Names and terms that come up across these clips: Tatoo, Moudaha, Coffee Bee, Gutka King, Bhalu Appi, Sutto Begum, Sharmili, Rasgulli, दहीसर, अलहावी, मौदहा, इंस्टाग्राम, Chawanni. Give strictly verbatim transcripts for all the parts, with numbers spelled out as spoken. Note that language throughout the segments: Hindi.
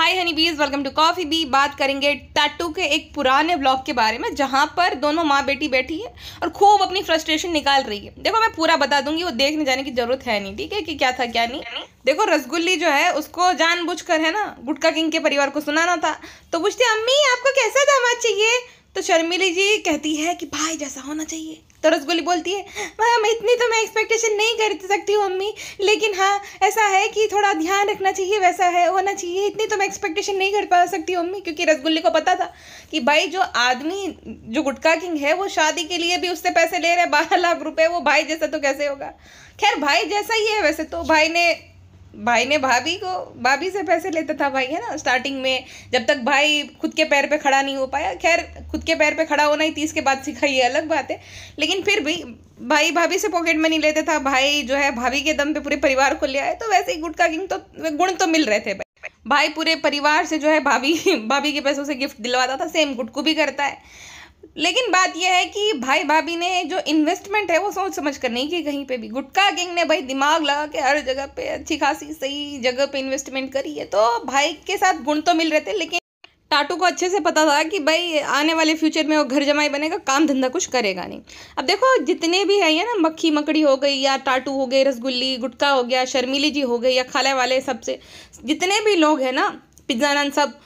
हाय हनी बीज, वेलकम टू कॉफी बी। बात करेंगे टाटू के एक पुराने ब्लॉग के बारे में जहाँ पर दोनों माँ बेटी बैठी है और खूब अपनी फ्रस्ट्रेशन निकाल रही है। देखो मैं पूरा बता दूंगी, वो देखने जाने की जरूरत है नहीं, ठीक है, कि क्या था क्या नहीं। देखो रसगुल्ली जो है उसको जानबूझकर है ना गुटका किंग के परिवार को सुनाना था, तो पूछती है अम्मी आपको कैसा दामाद चाहिए, तो शर्मिली जी कहती है कि भाई जैसा होना चाहिए। तो रसगुल्ली बोलती है मैम इतनी तो मैं एक्सपेक्टेशन नहीं कर सकती हूँ अम्मी, लेकिन हाँ ऐसा है कि थोड़ा ध्यान रखना चाहिए, वैसा है होना चाहिए, इतनी तो मैं एक्सपेक्टेशन नहीं कर पा सकती हूँ अम्मी। क्योंकि रसगुल्ली को पता था कि भाई जो आदमी जो गुटका किंग है वो शादी के लिए भी उससे पैसे ले रहे हैं बारह लाख रुपए, वो भाई जैसा तो कैसे होगा। खैर भाई जैसा ही है, वैसे तो भाई ने भाई ने भाभी को भाभी से पैसे लेता था भाई, है ना, स्टार्टिंग में जब तक भाई खुद के पैर पे खड़ा नहीं हो पाया। खैर खुद के पैर पे खड़ा होना ही तीस के बाद सीखा, ये अलग बात है, लेकिन फिर भी भाई भाभी से पॉकेट मनी लेता था। भाई जो है भाभी के दम पे पूरे परिवार को ले आए, तो वैसे ही गुटका किंग तो गुण तो मिल रहे थे भाई। भाई पूरे परिवार से जो है भाभी भाभी के पैसों से गिफ्ट दिलवाता था, सेम गुटकू भी करता है। लेकिन बात यह है कि भाई भाभी ने जो इन्वेस्टमेंट है वो सोच समझ कर नहीं की कहीं पे भी। गुटका किंग ने भाई दिमाग लगा के हर जगह पे अच्छी खासी सही जगह पे इन्वेस्टमेंट करी है, तो भाई के साथ गुण तो मिल रहे थे। लेकिन टाटू को अच्छे से पता था कि भाई आने वाले फ्यूचर में वो घर जमाई बनेगा, काम धंधा कुछ करेगा नहीं। अब देखो जितने भी है ना, मक्खी मकड़ी हो गई या टाटू हो गई, रसगुल्ली गुटका हो गया, शर्मिली जी हो गई या खाले वाले, सबसे जितने भी लोग हैं ना पिज्जानंद, सब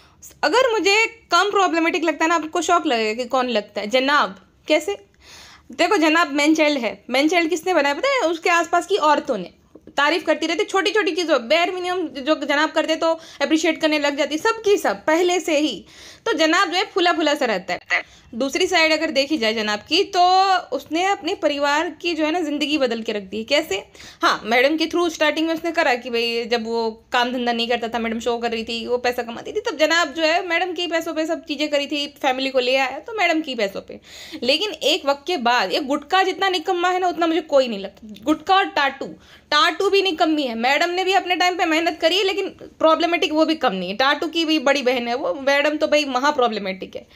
अगर मुझे कम प्रॉब्लमेटिक लगता है ना, आपको शौक लगेगा कि कौन लगता है जनाब। कैसे? देखो जनाब मैन चाइल्ड है, मैन चाइल्ड किसने बनाया पता है? उसके आसपास की औरतों ने तारीफ करती रहती, छोटी छोटी चीज़ों बेर मिनिमम जो जनाब करते तो अप्रिशिएट करने लग जाती, सब की सब पहले से ही। तो जनाब जो है फूला फूला सा रहता है। दूसरी साइड अगर देखी जाए जनाब की, तो उसने अपने परिवार की जो है ना ज़िंदगी बदल के रख दी। कैसे? हाँ मैडम के थ्रू स्टार्टिंग में उसने करा कि भाई जब वो काम धंधा नहीं करता था, मैडम शो कर रही थी, वो पैसा कमाती थी, तब जनाब जो है मैडम के पैसों पर सब चीज़ें करी थी, फैमिली को ले आया तो मैडम के पैसों पर। लेकिन एक वक्त के बाद ये गुटका जितना निकम्मा है ना उतना मुझे कोई नहीं लगता। गुटका और टाटू, टाटू भी निकम्मी है, मैडम ने भी अपने टाइम पर मेहनत करी है लेकिन प्रॉब्लमेटिक वो भी कम नहीं है। टाटू की भी बड़ी बहन है वो, मैडम तो भाई महा प्रॉब्लमेटिक है।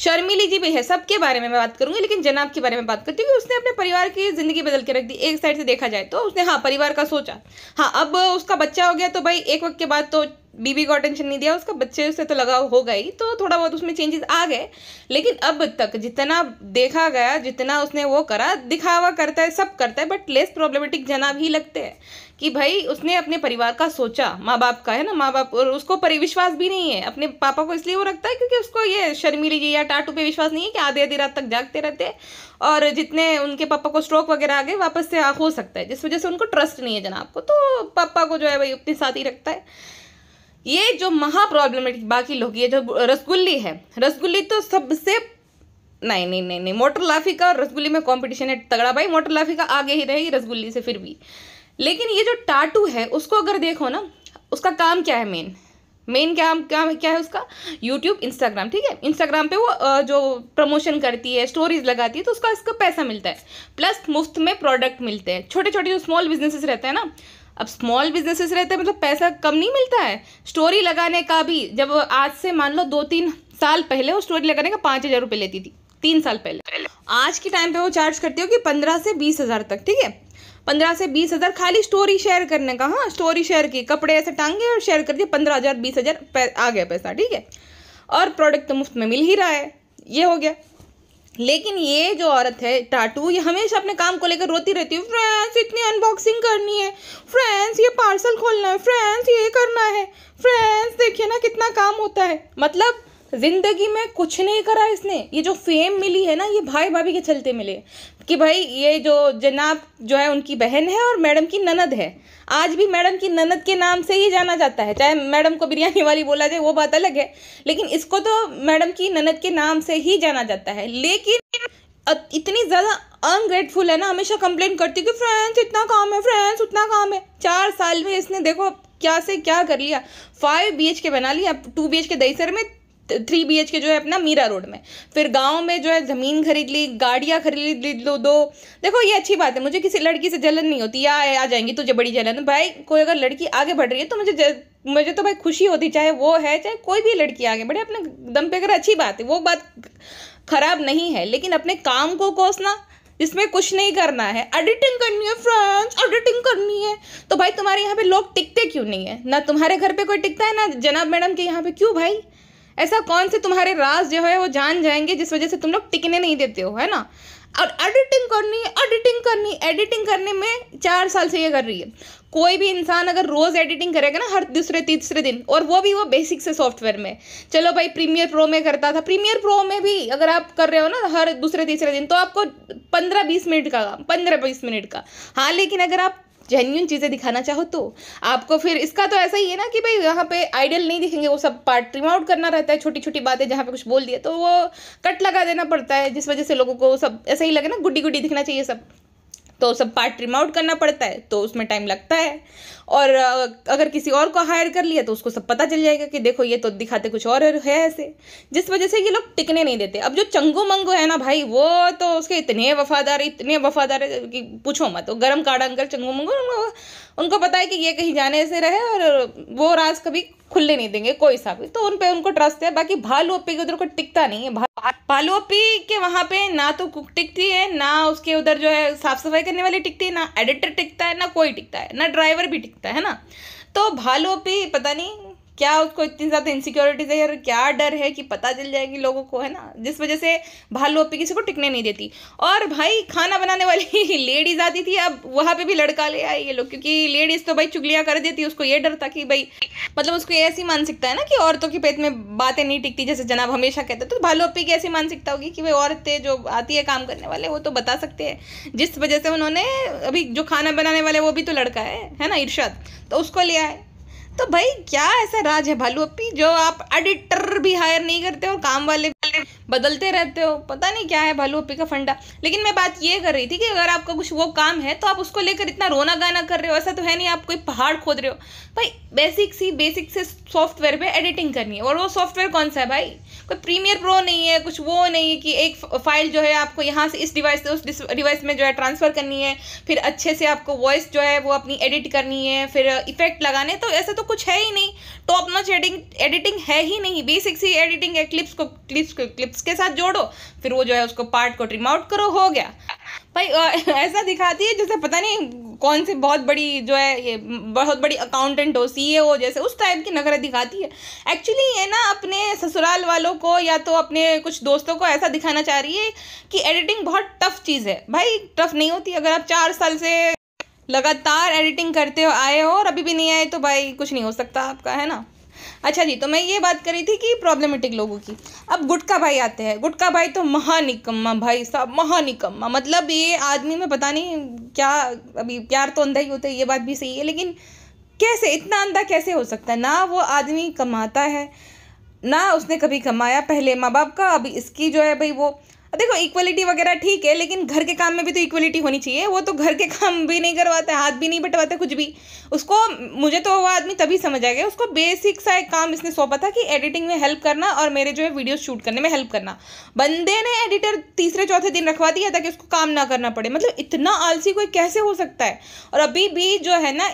शर्मिली जी भी है, सबके बारे में मैं बात करूंगी, लेकिन जनाब के बारे में बात करती हूँ कि उसने अपने परिवार की ज़िंदगी बदल के रख दी। एक साइड से देखा जाए तो उसने हाँ परिवार का सोचा। हाँ अब उसका बच्चा हो गया तो भाई एक वक्त के बाद तो बीबी को अटेंशन नहीं दिया, उसका बच्चे से तो लगाव हो गई, तो थोड़ा बहुत उसमें चेंजेस आ गए। लेकिन अब तक जितना देखा गया, जितना उसने वो करा, दिखावा करता है, सब करता है, बट लेस प्रॉब्लमेटिक जनाब ही लगते हैं कि भाई उसने अपने परिवार का सोचा, माँ बाप का, है ना, माँ बाप। और उसको पर विश्वास भी नहीं है अपने पापा को, इसलिए वो रखता है क्योंकि उसको ये शर्मिली जी या टाटू पे विश्वास नहीं है कि आधे आधी रात तक जागते रहते हैं और जितने उनके पापा को स्ट्रोक वगैरह आ गए वापस से हो सकता है, जिस वजह से उनको ट्रस्ट नहीं है जनाब को, तो पापा को जो है भाई अपने साथ ही रखता है। ये जो महा प्रॉब्लमेटिक बाकी लोग, ये जो रसगुल्ली है, रसगुल्ली तो सबसे नहीं नहीं नहीं नहीं मोटर लाफी का और रसगुल्ली में कंपटीशन है तगड़ा भाई, मोटर लाफी का आगे ही रहेगी रसगुल्ली से फिर भी। लेकिन ये जो टाटू है उसको अगर देखो ना, उसका काम क्या है, मेन मेन काम क्या क्या है उसका? यूट्यूब इंस्टाग्राम, ठीक है, इंस्टाग्राम पे वो जो प्रमोशन करती है, स्टोरीज लगाती है, तो उसका इसका पैसा मिलता है, प्लस मुफ्त में प्रोडक्ट मिलते हैं। छोटे छोटे जो स्मॉल बिजनेसेस रहते हैं ना, अब स्मॉल बिजनेसेस रहते हैं मतलब पैसा कम नहीं मिलता है। स्टोरी लगाने का भी जब आज से मान लो दो तीन साल पहले वो स्टोरी लगाने का पाँच हज़ार रुपये लेती थी, तीन साल पहले। आज के टाइम पे वो चार्ज करती होगी पंद्रह से बीस हज़ार तक, ठीक है, पंद्रह से बीस हज़ार खाली स्टोरी शेयर करने का। हाँ स्टोरी शेयर की, कपड़े ऐसे टांगे और शेयर कर दिए, पंद्रह हज़ार बीस हज़ार आ गया पैसा, ठीक है, और प्रोडक्ट तो मुफ्त में मिल ही रहा है, ये हो गया। लेकिन ये जो औरत है टाटू, ये हमेशा अपने काम को लेकर रोती रहती है, फ्रेंड्स इतनी अनबॉक्सिंग करनी है, फ्रेंड्स ये पार्सल खोलना है, फ्रेंड्स ये करना है, फ्रेंड्स देखिए ना कितना काम होता है। मतलब जिंदगी में कुछ नहीं करा इसने। ये जो फेम मिली है ना, ये भाई भाभी के चलते मिले कि भाई ये जो जनाब जो है उनकी बहन है और मैडम की ननद है। आज भी मैडम की ननद के नाम से ही जाना जाता है, चाहे मैडम को बिरयानी वाली बोला जाए वो बात अलग है, लेकिन इसको तो मैडम की ननद के नाम से ही जाना जाता है। लेकिन इतनी ज़्यादा अनग्रेटफुल है ना, हमेशा कंप्लेन करती है कि फ्रेंड्स इतना काम है, फ्रेंड्स उतना काम है। चार साल में इसने देखो क्या से क्या कर लिया, फाइव बी एच के बना लिया, टू बी एच के दहीसर में, थ्री बी एच के जो है अपना मीरा रोड में, फिर गांव में जो है ज़मीन खरीद ली, गाड़ियाँ खरीद ली दो। देखो ये अच्छी बात है, मुझे किसी लड़की से जलन नहीं होती या आ जाएंगी तुझे बड़ी जलन। भाई कोई अगर लड़की आगे बढ़ रही है तो मुझे मुझे तो भाई खुशी होती, चाहे वो है चाहे कोई भी लड़की आगे बढ़े अपने दम पे, अगर अच्छी बात है, वो बात खराब नहीं है। लेकिन अपने काम को कोसना, इसमें कुछ नहीं करना है, एडिटिंग करनी है फ्रेंड्स, एडिटिंग करनी है। तो भाई तुम्हारे यहाँ पे लोग टिकते क्यों नहीं है? ना तुम्हारे घर पे कोई टिकता है, ना जनाब मैडम के यहाँ पे। क्यों भाई? ऐसा कौन से तुम्हारे राज जो है वो जान जाएंगे जिस वजह से तुम लोग टिकने नहीं देते हो, है ना? और एडिटिंग करनी एडिटिंग करनी एडिटिंग करने में चार साल से ये कर रही है। कोई भी इंसान अगर रोज़ एडिटिंग करेगा ना हर दूसरे तीसरे दिन, और वो भी वो बेसिक से सॉफ्टवेयर में, चलो भाई प्रीमियर प्रो में करता था, प्रीमियर प्रो में भी अगर आप कर रहे हो ना हर दूसरे तीसरे दिन तो आपको पंद्रह बीस मिनट का पंद्रह बीस मिनट का हाँ, लेकिन अगर आप जेन्युइन चीज़ें दिखाना चाहो तो आपको फिर इसका तो ऐसा ही है ना कि भाई यहाँ पे आइडल नहीं दिखेंगे, वो सब पार्ट ट्रिम आउट करना रहता है, छोटी छोटी बातें जहाँ पे कुछ बोल दिया तो वो कट लगा देना पड़ता है, जिस वजह से लोगों को सब ऐसा ही लगे ना, गुड्डी गुड्डी दिखना चाहिए सब, तो सब पार्ट ट्रिम आउट करना पड़ता है, तो उसमें टाइम लगता है। और अगर किसी और को हायर कर लिया तो उसको सब पता चल जाएगा कि देखो ये तो दिखाते कुछ और है, ऐसे जिस वजह से ये लोग टिकने नहीं देते। अब जो चंगू मंगू है ना भाई, वो तो उसके इतने वफादार इतने वफादार है कि पूछो मत। तो गरम काढ़ा अंकल चंगू मंगू, उनको, उनको पता है कि ये कहीं जाने से रहे और वो राज कभी खुलने नहीं देंगे कोई सा भी, तो उन पे उनको ट्रस्ट है। बाकी भालू अप्पी के उधर को टिकता नहीं है, भालू अप्पी के वहाँ पे ना तो कुक टिकती है, ना उसके उधर जो है साफ सफाई करने वाली टिकती है, ना एडिटर टिकता है, ना कोई टिकता है, ना ड्राइवर भी टिकता है ना। तो भालू अप्पी पता नहीं क्या उसको इतनी ज़्यादा इनसिक्योरिटीज है यार, क्या डर है कि पता चल जाएगी लोगों को, है ना, जिस वजह से भालू अप्पी किसी को टिकने नहीं देती। और भाई खाना बनाने वाली लेडीज आती थी, अब वहाँ पे भी लड़का ले आए ये लोग, क्योंकि लेडीज तो भाई चुगलियाँ कर देती, उसको ये डर था कि भाई मतलब उसको ऐसी मानसिकता है ना कि औरतों के पेट में बातें नहीं टिकती, जैसे जनाब हमेशा कहते, तो भालू अप्पी की ऐसी मानसिकता होगी कि भाई औरतें जो आती है काम करने वाले वो तो बता सकते हैं, जिस वजह से उन्होंने अभी जो खाना बनाने वाले वो भी तो लड़का है है ना, इरशाद, तो उसको ले आए। तो भाई क्या ऐसा राज है भालू अप्पी जो आप एडिटर भी हायर नहीं करते हो, काम वाले बदलते रहते हो, पता नहीं क्या है भालू अप्पी का फंडा। लेकिन मैं बात ये कर रही थी कि अगर आपका कुछ वो काम है तो आप उसको लेकर इतना रोना गाना कर रहे हो, ऐसा तो है नहीं आप कोई पहाड़ खोद रहे हो। भाई बेसिक सी बेसिक से सॉफ्टवेयर पे एडिटिंग करनी है, और वो सॉफ्टवेयर कौन सा है भाई? कोई प्रीमियर प्रो नहीं है, कुछ वो नहीं है कि एक फाइल जो है आपको यहाँ से इस डिवाइस से उस डिवाइस में जो है ट्रांसफ़र करनी है, फिर अच्छे से आपको वॉइस जो है वो अपनी एडिट करनी है, फिर इफेक्ट लगाने, तो ऐसा तो कुछ है ही नहीं। टॉप नॉच एडिटिंग एडिटिंग है ही नहीं, बेसिक सी एडिटिंग है, क्लिप्स को क्लिप्स को क्लिप्स के साथ जोड़ो, फिर वो जो है उसको पार्ट को ट्रिम आउट करो, हो गया। भाई ऐसा दिखाती है जैसे पता नहीं कौन सी बहुत बड़ी जो है ये बहुत बड़ी अकाउंटेंट हो, सी ए हो, जैसे उस टाइप की नखरे दिखाती है। एक्चुअली ये ना अपने ससुराल वालों को या तो अपने कुछ दोस्तों को ऐसा दिखाना चाह रही है कि एडिटिंग बहुत टफ चीज़ है। भाई टफ नहीं होती, अगर आप चार साल से लगातार एडिटिंग करते हो आए हो और अभी भी नहीं आए तो भाई कुछ नहीं हो सकता आपका, है ना। अच्छा जी, तो मैं ये बात कर रही थी कि प्रॉब्लमेटिक लोगों की। अब गुटका भाई आते हैं, गुटका भाई तो महानिकम्मा भाई साहब, महानिकम्मा, मतलब ये आदमी में पता नहीं क्या, अभी प्यार तो अंधा ही होता है ये बात भी सही है, लेकिन कैसे इतना अंधा कैसे हो सकता है? ना वो आदमी कमाता है, ना उसने कभी कमाया पहले माँ बाप का, अभी इसकी जो है भाई वो देखो इक्वलिटी वगैरह ठीक है, लेकिन घर के काम में भी तो इक्वलिटी होनी चाहिए। वो तो घर के काम भी नहीं करवाता, हाथ भी नहीं बटवाता, कुछ भी उसको, मुझे तो वो आदमी तभी समझ आ गया, उसको बेसिक सा एक काम इसने सौंपा था कि एडिटिंग में हेल्प करना और मेरे जो है वीडियो शूट करने में हेल्प करना। बंदे ने एडिटर तीसरे चौथे दिन रखवा दिया ताकि उसको काम ना करना पड़े, मतलब इतना आलसी कोई कैसे हो सकता है? और अभी भी जो है ना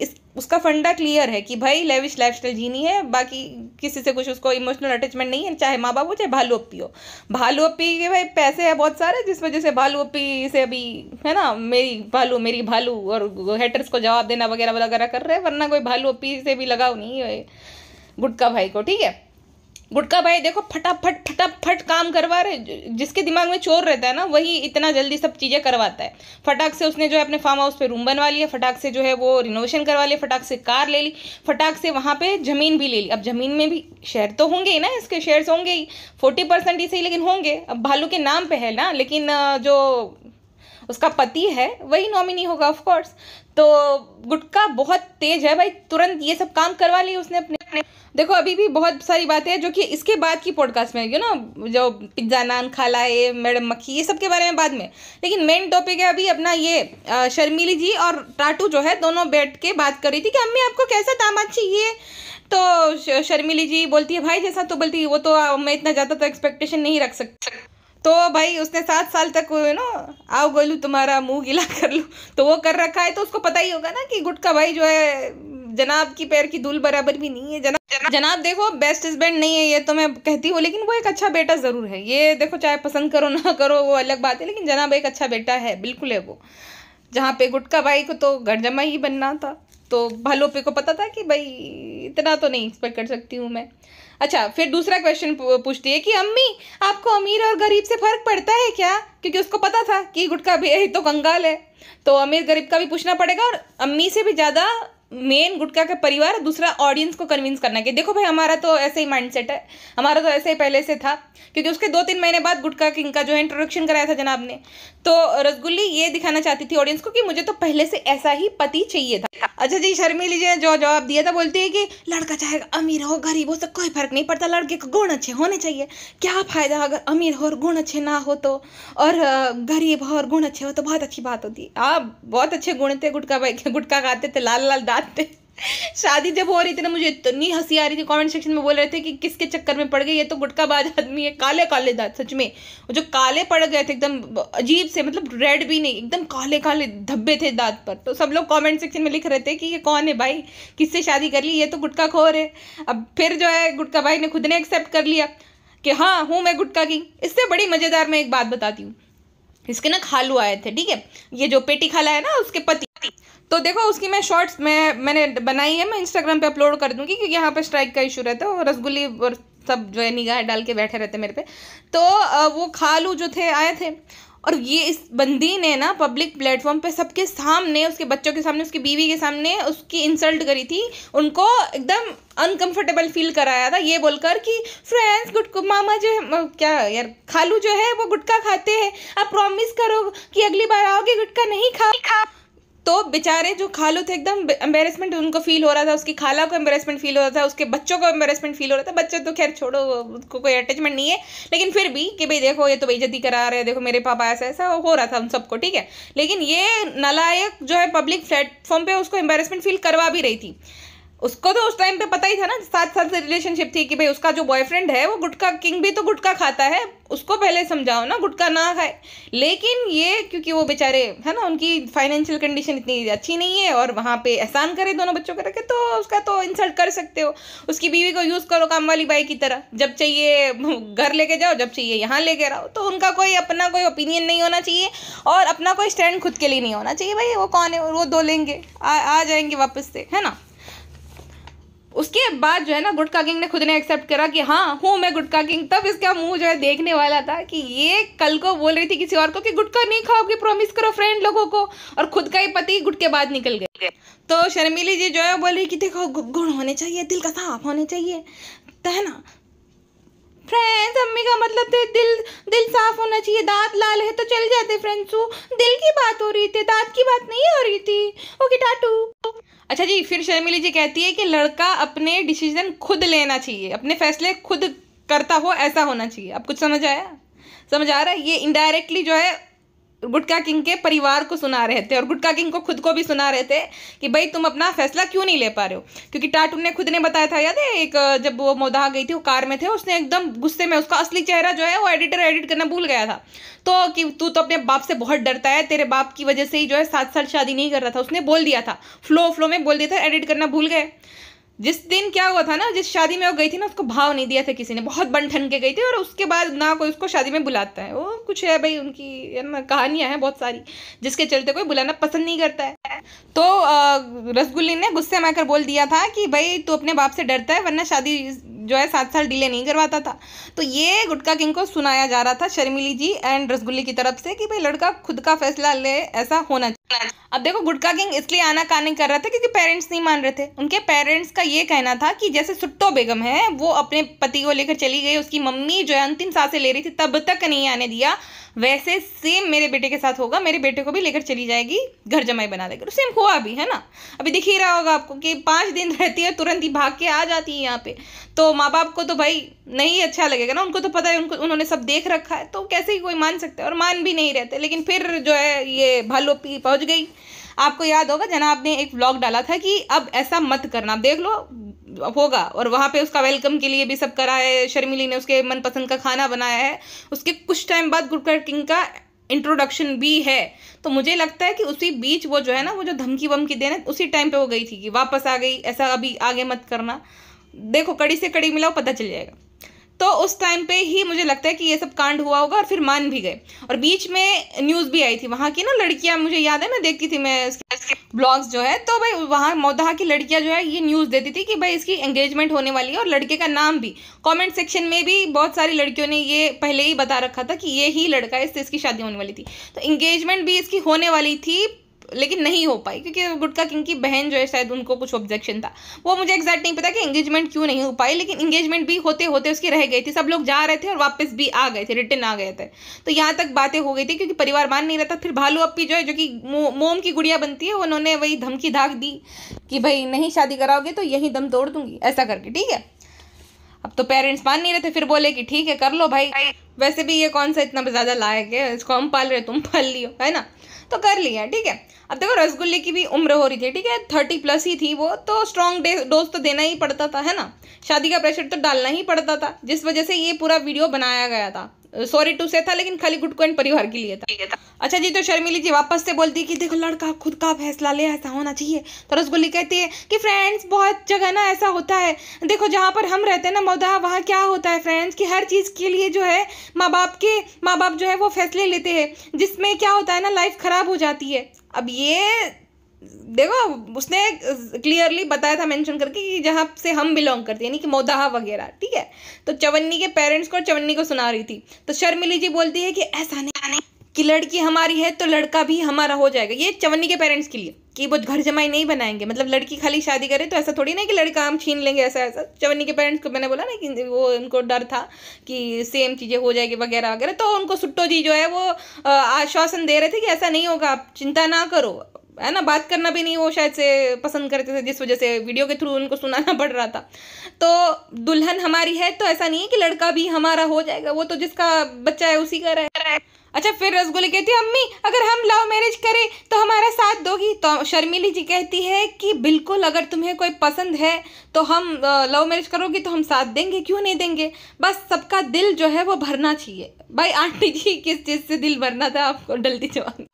इस उसका फंडा क्लियर है कि भाई लेविश लाइफस्टाइल जीनी है, बाकी किसी से कुछ उसको इमोशनल अटैचमेंट नहीं है, चाहे माँ बाप हो चाहे भालू अप्पी हो। भालू अप्पी के भाई पैसे हैं बहुत सारे, जिस वजह से भालू अप्पी से अभी है ना मेरी भालू मेरी भालू और हेटर्स को जवाब देना वगैरह वगैरह कर रहे हैं, वरना कोई भालू अप्पी से भी लगाव नहीं है गुटका भाई को, ठीक है। गुटका भाई देखो फटाफट फटाफट काम करवा रहे, जिसके दिमाग में चोर रहता है ना वही इतना जल्दी सब चीज़ें करवाता है। फटाक से उसने जो है अपने फार्म हाउस पे रूम बनवा लिया, फटाक से जो है वो रिनोवेशन करवा लिया, फटाक से कार ले ली, फटाक से वहाँ पे ज़मीन भी ले ली। अब ज़मीन में भी शेयर तो होंगे ही ना, इसके शेयर्स होंगे ही, फोर्टी परसेंट ही सही लेकिन होंगे, अब भालू के नाम पर है ना, लेकिन जो उसका पति है वही नॉमिनी होगा ऑफकोर्स। तो गुटका बहुत तेज है भाई, तुरंत ये सब काम करवा लिए उसने अपने अपने। देखो अभी भी बहुत सारी बातें हैं जो कि इसके बाद की पॉडकास्ट में यू नो, जो पिज्जा नान खाला है मैडम मक्खी ये सब के बारे में बाद में, लेकिन मेन टॉपिक है अभी अपना ये शर्मिली जी और टाटू जो है दोनों बैठ के बात कर रही थी कि अम्मी आपको कैसा दामाद चाहिए। तो शर्मिली जी बोलती है भाई जैसा, तो बोलती है वो तो मैं इतना ज़्यादा तो एक्सपेक्टेशन नहीं रख सकती। तो भाई उसने सात साल तक यू नो आओ गोलू तुम्हारा मुंह गीला कर लूँ तो वो कर रखा है, तो उसको पता ही होगा ना कि गुटका भाई जो है जनाब की पैर की धूल बराबर भी नहीं है। जनाब जना, जनाब देखो बेस्ट हस्बैंड नहीं है ये तो मैं कहती हूँ, लेकिन वो एक अच्छा बेटा ज़रूर है। ये देखो चाहे पसंद करो ना करो वो अलग बात है, लेकिन जनाब एक अच्छा बेटा है बिल्कुल है वो। जहाँ पे गुटका भाई को तो घर जमा ही बनना था, तो भालू अप्पी को पता था कि भाई इतना तो नहीं एक्सपेक्ट कर सकती हूँ मैं। अच्छा फिर दूसरा क्वेश्चन पूछती है कि अम्मी आपको अमीर और गरीब से फ़र्क पड़ता है क्या, क्योंकि उसको पता था कि गुटका भाई तो कंगाल है, तो अमीर गरीब का भी पूछना पड़ेगा। और अम्मी से भी ज़्यादा मेन गुटका का परिवार दूसरा ऑडियंस को कन्विंस करना कि देखो भाई हमारा तो ऐसे ही माइंडसेट है, हमारा तो ऐसे ही पहले से था, क्योंकि उसके दो तीन महीने बाद गुटका किंग का जो है इंट्रोडक्शन कराया था जनाब ने, तो रसगुल्ली ये दिखाना चाहती थी ऑडियंस को कि मुझे तो पहले से ऐसा ही पति चाहिए था। अच्छा जी शर्मिली जी ने जो जवाब दिया था, बोलती है कि लड़का चाहे अमीर हो गरीब हो उससे कोई फर्क नहीं पड़ता, लड़के को गुण अच्छे होने चाहिए, क्या फ़ायदा अगर अमीर हो और गुण अच्छे ना हो तो, और गरीब हो और गुण अच्छे हो तो बहुत अच्छी बात होती है। आप बहुत अच्छे गुण थे गुटका भाई के, गुटका खाते थे लाल लाल। शादी जब हो रही थी ना मुझे इतनी हंसी आ रही थी, कमेंट सेक्शन में बोल रहे थे कि किसके चक्कर में पड़ गए ये तो गुटकाबाज आदमी है, काले काले दांत सच में जो काले पड़ गए थे एकदम अजीब से, मतलब रेड भी नहीं एकदम काले काले धब्बे थे दांत पर। तो सब लोग कमेंट सेक्शन में लिख रहे थे कि ये कौन है भाई, किससे शादी कर ली, ये तो गुटका खोर है। अब फिर जो है गुटका भाई ने खुद ने एक्सेप्ट कर लिया कि हाँ हूँ मैं गुटका किंग। इससे बड़ी मज़ेदार मैं एक बात बताती हूँ, इसके ना खालू आए थे ठीक है, ये जो पेटी खाला है ना उसके पति, तो देखो उसकी मैं शॉर्ट्स मैं मैंने बनाई है, मैं इंस्टाग्राम पे अपलोड कर दूंगी क्योंकि यहाँ पे स्ट्राइक का इशू रहता है और रसगुल्ली और सब जो है निगाह डाल के बैठे रहते मेरे पे। तो वो खालू जो थे आए थे और ये इस बंदी ने ना पब्लिक प्लेटफॉर्म पे सबके सामने, उसके बच्चों के सामने, उसकी बीवी के सामने उसकी इंसल्ट करी थी, उनको एकदम अनकंफर्टेबल फील कराया था ये बोलकर कि फ्रेंड्स गुटका मामा जो है क्या यार खालू जो है वो गुटका खाते हैं, आप प्रॉमिस करो कि अगली बार आओगे गुटका नहीं खा। तो बेचारे जो खालू थे एकदम एम्बेरसमेंट उनको फील हो रहा था, उसकी खाला को एम्बेरसमेंट फील हो रहा था, उसके बच्चों को एम्बेरसमेंट फील हो रहा था। बच्चे तो खैर छोड़ो उसको कोई अटैचमेंट नहीं है, लेकिन फिर भी कि भाई देखो ये तो बेइज्जती करा रहे हैं, देखो मेरे पापा ऐसा ऐसा हो रहा था उन सबको ठीक है, लेकिन ये नालायक जो है पब्लिक प्लेटफॉर्म पर उसको एम्बेरसमेंट फील करवा भी रही थी। उसको तो उस टाइम पे पता ही था ना, सात साल से रिलेशनशिप थी कि भाई उसका जो बॉयफ्रेंड है वो गुटका किंग भी तो गुटका खाता है, उसको पहले समझाओ ना गुटका ना खाए। लेकिन ये क्योंकि वो बेचारे है ना उनकी फाइनेंशियल कंडीशन इतनी अच्छी नहीं है और वहाँ पे एहसान करे दोनों बच्चों का रखे, तो उसका तो इंसल्ट कर सकते हो, उसकी बीवी को यूज़ करो काम वाली बाई की तरह, जब चाहिए घर लेके जाओ जब चाहिए यहाँ लेके आओ। तो उनका कोई अपना कोई ओपिनियन नहीं होना चाहिए और अपना कोई स्टैंड खुद के लिए नहीं होना चाहिए। भाई वो कौन है, वो दो लेंगे आ, आ जाएंगे वापस से है ना। उसके बाद जो है ना गुटका किंग ने खुद ने एक्सेप्ट करा कि हाँ हूँ मैं गुटका किंग। तब इसका मुंह जो है देखने वाला था कि ये कल को बोल रही थी किसी और को कि गुटका नहीं खाओगे प्रॉमिस करो फ्रेंड लोगों को, और खुद का ही पति गुटके बाद निकल गए। तो शर्मिली जी जो है बोल रही कि देखो गुण होने चाहिए, दिल का साफ होने चाहिए तो है ना, फ्रेंड्स अम्मी का मतलब थे दिल दिल साफ होना चाहिए, दांत लाल है तो चल जाते फ्रेंड्सू, दिल की बात हो रही थी दांत की बात नहीं हो रही थी, ओके टाटू। अच्छा जी फिर शर्मिली जी कहती है कि लड़का अपने डिसीजन खुद लेना चाहिए, अपने फैसले खुद करता हो ऐसा होना चाहिए। अब कुछ समझ आया, समझ आ रहा है, ये इनडायरेक्टली जो है गुटका किंग के परिवार को सुना रहे थे और गुटका किंग को खुद को भी सुना रहे थे कि भाई तुम अपना फैसला क्यों नहीं ले पा रहे हो। क्योंकि टाटू ने खुद ने बताया था, याद है एक जब वो मौदाहा गई थी वो कार में थे, उसने एकदम गुस्से में उसका असली चेहरा जो है वो एडिटर एडिट करना भूल गया था, तो कि तू तो अपने बाप से बहुत डरता है, तेरे बाप की वजह से ही जो है सात साल शादी नहीं कर रहा था, उसने बोल दिया था फ्लो फ्लो में बोल दिया था, एडिट करना भूल गए। जिस दिन क्या हुआ था ना, जिस शादी में वो गई थी ना उसको भाव नहीं दिया था किसी ने, बहुत बन ठन के गई थी और उसके बाद ना कोई उसको शादी में बुलाता है, वो कुछ है भाई उनकी कहानियां हैं बहुत सारी जिसके चलते कोई बुलाना पसंद नहीं करता है। तो रसगुल्ली ने गुस्से में आकर बोल दिया था कि भाई तू अपने बाप से डरता है वरना शादी जो है सात साल डिले नहीं करवाता था। तो ये गुटका किंग को सुनाया जा रहा था शर्मिली जी एंड रसगुल्ली की तरफ से कि भाई लड़का खुद का फैसला ले, ऐसा होना चाहिए। अब देखो गुटका किंग इसलिए आना काने कर रहा था क्योंकि पेरेंट्स नहीं मान रहे थे। उनके पेरेंट्स का ये कहना था कि जैसे सुट्टो बेगम है वो अपने पति को लेकर चली गई, उसकी मम्मी जो है अंतिम सांसें ले रही थी तब तक नहीं आने दिया, वैसे सेम मेरे बेटे के साथ होगा, मेरे बेटे को भी लेकर चली जाएगी घर जमाई बना देकर। सेम हुआ भी है ना, अभी दिख ही रहा होगा आपको कि पाँच दिन रहती है तुरंत ही भाग के आ जाती है यहाँ पे। तो माँ बाप को तो भाई नहीं अच्छा लगेगा ना, उनको तो पता है, उनको उन्होंने सब देख रखा है, तो कैसे ही कोई मान सकता है, और मान भी नहीं रहते। लेकिन फिर जो है ये भालू अप्पी पहुँच गई। आपको याद होगा जनाब ने एक व्लॉग डाला था कि अब ऐसा मत करना, आप देख लो होगा, और वहाँ पे उसका वेलकम के लिए भी सब करा है, शर्मिली ने उसके मनपसंद का खाना बनाया है। उसके कुछ टाइम बाद गुटका किंग का इंट्रोडक्शन भी है। तो मुझे लगता है कि उसी बीच वो जो है ना वो जो धमकी वमकी देना उसी टाइम पे हो गई थी कि वापस आ गई, ऐसा अभी आगे मत करना, देखो कड़ी से कड़ी मिलाओ पता चल जाएगा। तो उस टाइम पे ही मुझे लगता है कि ये सब कांड हुआ होगा और फिर मान भी गए। और बीच में न्यूज़ भी आई थी वहाँ की ना लड़कियाँ, मुझे याद है मैं देखती थी मैं इसके ब्लॉग्स जो है, तो भाई वहाँ मौदहा की लड़कियाँ जो है ये न्यूज़ देती थी कि भाई इसकी एंगेजमेंट होने वाली है और लड़के का नाम भी कॉमेंट सेक्शन में भी बहुत सारी लड़कियों ने ये पहले ही बता रखा था कि ये ही लड़का है, इससे इसकी शादी होने वाली थी। तो एंगेजमेंट भी इसकी होने वाली थी लेकिन नहीं हो पाई क्योंकि गुटका किंग की बहन जो है शायद उनको कुछ ऑब्जेक्शन था, वो मुझे एग्जैक्ट नहीं पता कि एंगेजमेंट क्यों नहीं हो पाई, लेकिन एंगेजमेंट भी होते होते उसकी रह गई थी। सब लोग जा रहे थे और वापस भी आ गए थे, रिटर्न आ गए थे। तो यहाँ तक बातें हो गई थी क्योंकि परिवार मान नहीं रहा था। फिर भालू अप्पी जो है जो कि मो, मोम की गुड़िया बनती है, उन्होंने वही धमकी धाक दी कि भाई नहीं शादी कराओगे तो यही दम तोड़ दूंगी, ऐसा करके, ठीक है। अब तो पेरेंट्स मान नहीं रहे थे, फिर बोले कि ठीक है कर लो भाई, वैसे भी ये कौन सा इतना ज़्यादा लायक है, इसको हम पाल रहे तुम पाल लियो, है ना, तो कर लिया, ठीक है। अब देखो रसगुल्ले की भी उम्र हो रही थी, ठीक है, थर्टी प्लस ही थी वो, तो स्ट्रॉन्ग डोज तो देना ही पड़ता था, है ना, शादी का प्रेशर तो डालना ही पड़ता था, जिस वजह से ये पूरा वीडियो बनाया गया था। सॉरी टू से था लेकिन खाली गुटको एंड परिवार के लिए था। अच्छा जी, तो शर्मिली जी वापस से बोलती है कि देखो लड़का खुद का फैसला ले, ऐसा होना चाहिए। तो रसगुल्ली कहती है कि फ्रेंड्स बहुत जगह ना ऐसा होता है, देखो जहाँ पर हम रहते हैं ना मौदा, वहाँ क्या होता है फ्रेंड्स कि हर चीज़ के लिए जो है माँ बाप के माँ बाप जो है वो फैसले लेते हैं, जिसमें क्या होता है ना लाइफ खराब हो जाती है। अब ये देखो उसने क्लियरली बताया था मेंशन करके कि जहाँ से हम बिलोंग करते हैं यानी कि मौदाहा वगैरह, ठीक है। तो चवन्नी के पेरेंट्स को चवन्नी को सुना रही थी। तो शर्मिली जी बोलती है कि ऐसा नहीं कि लड़की हमारी है तो लड़का भी हमारा हो जाएगा, ये चवन्नी के पेरेंट्स के लिए कि वो घर जमाई नहीं बनाएंगे, मतलब लड़की खाली शादी करे तो ऐसा थोड़ी ना कि लड़का हम छीन लेंगे, ऐसा ऐसा चवन्नी के पेरेंट्स को मैंने बोला ना कि वो उनको डर था कि सेम चीज़ें हो जाएगी वगैरह वगैरह। तो उनको सुट्टो जी जो है वो आश्वासन दे रहे थे कि ऐसा नहीं होगा, आप चिंता ना करो, है ना। बात करना भी नहीं वो शायद से पसंद करते थे, जिस वजह से वीडियो के थ्रू उनको सुनाना पड़ रहा था। तो दुल्हन हमारी है तो ऐसा नहीं है कि लड़का भी हमारा हो जाएगा, वो तो जिसका बच्चा है उसी का रह रहा है। अच्छा, फिर रसगुल्ले कहती है अम्मी अगर हम लव मैरिज करें तो हमारा साथ दोगी। तो शर्मिली जी कहती है कि बिल्कुल, अगर तुम्हें कोई पसंद है तो हम लव मैरिज करोगी तो हम साथ देंगे, क्यों नहीं देंगे, बस सबका दिल जो है वो भरना चाहिए। भाई आंटी जी किस चीज़ से दिल भरना था आपको, डलती जवान।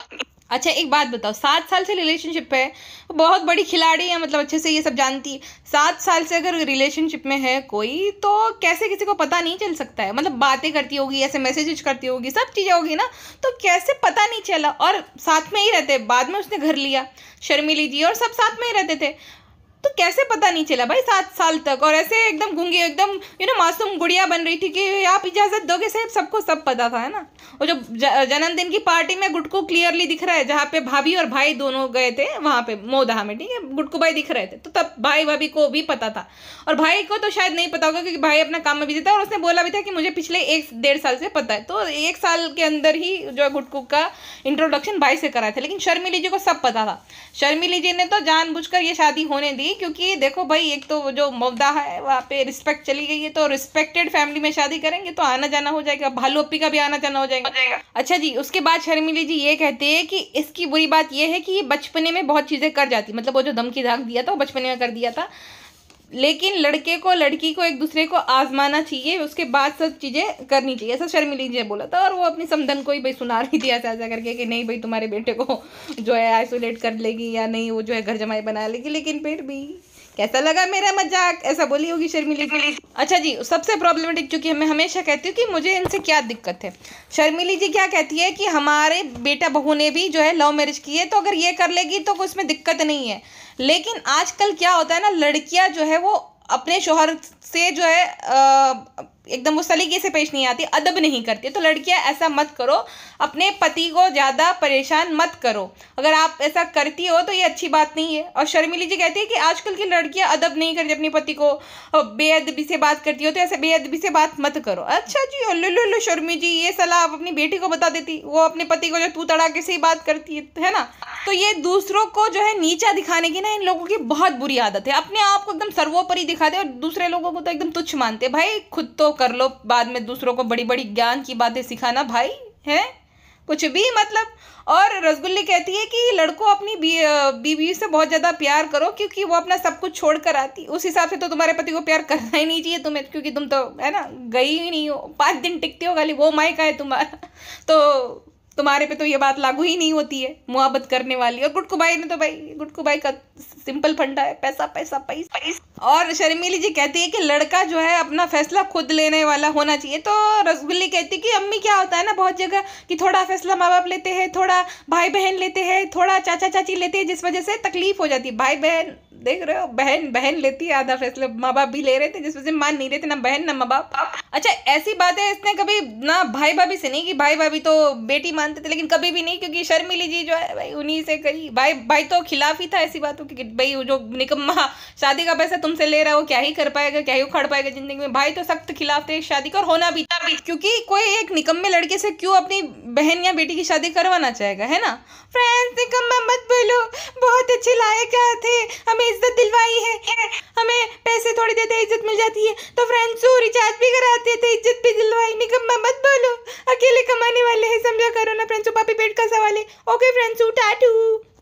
अच्छा एक बात बताओ, सात साल से रिलेशनशिप है, बहुत बड़ी खिलाड़ी है, मतलब अच्छे से ये सब जानती है। सात साल से अगर रिलेशनशिप में है कोई तो कैसे किसी को पता नहीं चल सकता है, मतलब बातें करती होगी, ऐसे मैसेजेज करती होगी, सब चीज़ें होगी ना, तो कैसे पता नहीं चला। और साथ में ही रहते, बाद में उसने घर लिया, शर्मिली जी और सब साथ में ही रहते थे, तो कैसे पता नहीं चला भाई सात साल तक। और ऐसे एकदम गूंगी, एकदम यू नो मासूम गुड़िया बन रही थी कि आप इजाज़त दोगे साहब, सबको सब पता था, है ना। और जो जन्मदिन की पार्टी में गुटको क्लियरली दिख रहा है, जहाँ पे भाभी और भाई दोनों गए थे वहाँ पे मौदहा में, ठीक है, गुटको भाई दिख रहे थे, तो तब भाई भाभी को भी पता था। और भाई को तो शायद नहीं पता होगा क्योंकि भाई अपना काम में बिजी था, और उसने बोला भी था कि मुझे पिछले एक डेढ़ साल से पता है। तो एक साल के अंदर ही जो गुटको का इंट्रोडक्शन भाई से कराया था, लेकिन शर्मिली जी को सब पता था। शर्मिली जी ने तो जानबूझकर ये शादी होने दी, क्योंकि देखो भाई एक तो जो मौदाहा है वहाँ पे रिस्पेक्ट चली गई है, तो रिस्पेक्टेड फैमिली में शादी करेंगे तो आना जाना हो जाएगा, भालू अप्पी का भी आना जाना हो जाएगा, जाएगा। अच्छा जी, उसके बाद शर्मिली जी ये कहते हैं कि इसकी बुरी बात ये है कि ये बचपने में बहुत चीज़ें कर जाती, मतलब वो जो धमकी धाक दिया था वो बचपने में कर दिया था, लेकिन लड़के को लड़की को एक दूसरे को आजमाना चाहिए, उसके बाद सब चीज़ें करनी चाहिए, ऐसा शर्मिली जी ने बोला था। और वो अपनी समधन को ही भाई सुना रही थी ऐसा ऐसा करके कि नहीं भाई तुम्हारे बेटे को जो है आइसोलेट कर लेगी या नहीं वो जो है घर जमाई बना लेगी, लेकिन फिर भी कैसा लगा मेरा मजाक, ऐसा बोली होगी शर्मिली जी। अच्छा जी, सबसे प्रॉब्लमेटिक, चूँकि मैं हमेशा कहती हूँ कि मुझे इनसे क्या दिक्कत है, शर्मिली जी क्या कहती है कि हमारे बेटा बहू ने भी जो है लव मैरिज की है, तो अगर ये कर लेगी तो उसमें दिक्कत नहीं है। लेकिन आजकल क्या होता है ना, लड़कियाँ जो है वो अपने शोहर से जो है एकदम वो सलीके से पेश नहीं आती, अदब नहीं करती, तो लड़कियाँ ऐसा मत करो, अपने पति को ज़्यादा परेशान मत करो, अगर आप ऐसा करती हो तो ये अच्छी बात नहीं है। और शर्मिली जी कहती है कि आजकल की लड़कियाँ अदब नहीं करती, अपने पति को बेअदबी से बात करती हो तो ऐसे बेअदबी से बात मत करो। अच्छा जी, लुल्लू लु शर्मी जी ये सलाह आप अपनी बेटी को बता देती, वो अपने पति को जो तू तड़ाके से ही बात करती है, है ना। तो ये दूसरों को जो है नीचा दिखाने की ना इन लोगों की बहुत बुरी आदत है, अपने आप को एकदम सर्वोपरि दिखाते और दूसरे लोगों को तो एकदम तुच्छ मानते। भाई खुद तो कर लो, बाद में दूसरों को बड़ी बड़ी ज्ञान की बातें सिखाना भाई है कुछ भी मतलब। और रसगुल्ले कहती है कि लड़कों अपनी बीवी से बहुत ज़्यादा प्यार करो क्योंकि वो अपना सब कुछ छोड़ कर आती, उस हिसाब से तो तुम्हारे पति को प्यार करना ही नहीं चाहिए तुम्हें, क्योंकि तुम तो है ना गई ही नहीं हो, पाँच दिन टिकती हो खाली, वो मायका है तुम्हारा, तो तुम्हारे पे तो ये बात लागू ही नहीं होती है मुहब्बत करने वाली। और गुटकू भाई ने तो भाई, गुटकू भाई का सिंपल फंडा है पैसा पैसा पैसा, पैसा। और शर्मिली जी कहती है कि लड़का जो है अपना फैसला खुद लेने वाला होना चाहिए। तो रसगुल्ली कहती है कि अम्मी क्या होता है ना बहुत जगह कि थोड़ा फैसला माँ बाप लेते हैं, थोड़ा भाई बहन लेते हैं, थोड़ा चाचा चाची लेते हैं, जिस वजह से तकलीफ हो जाती है। भाई बहन देख रहे हो, बहन बहन लेती है आधा फैसला, माँ बाप भी ले रहे थे जिस वजह से मान नहीं रहे थे ना बहन ना माँ बाप। अच्छा ऐसी बात है इसने कभी ना भाई भाभी से नहीं कि भाई भाभी तो बेटी मानते थे लेकिन कभी भी नहीं, क्योंकि शर्मिली जी जो है भाई उन्हीं से करी। भाई भाई तो खिलाफ ही था ऐसी बातों की, भाई जो निकम्मा शादी का पैसा तुमसे ले रहा हो क्या ही कर पाएगा, क्या ही उखाड़ पाएगा जिंदगी में। भाई तो सख्त खिलाफ थे शादी का, और होना भी था, क्योंकि कोई एक निकम्मे लड़के से क्यों अपनी बहन या बेटी की शादी करवाना चाहेगा, है ना। फ्रेंड्स निकम्मा मत बोलो, बहुत अच्छे लायक थे, हमें इज्जत दिलवाई है, हमें पैसे थोड़ी देते इज्जत मिल जाती है, तो फ्रेंड्स रिचार्ज भी कराते थे, इज्जत भी दिलवाई, निकम्मा मत बोलो, अकेले कमाने वाले हैं समझा करो ना फ्रेंड्स, पापी पेट का सवाल है। Okay friends टाटू।